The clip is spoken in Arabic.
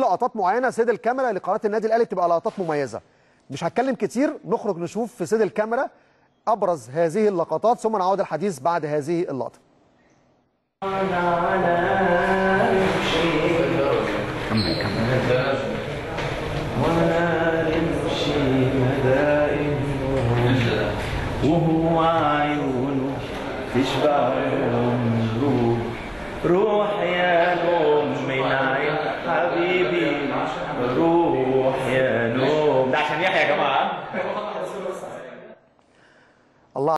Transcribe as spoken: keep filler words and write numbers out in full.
لقطات معينه سيد الكاميرا لقناه النادي الاهلي بتبقى لقطات مميزه. مش هتكلم كتير، نخرج نشوف في سيد الكاميرا ابرز هذه اللقطات ثم نعود الحديث بعد هذه اللقطه. وهو عيونه تشبع عمره روح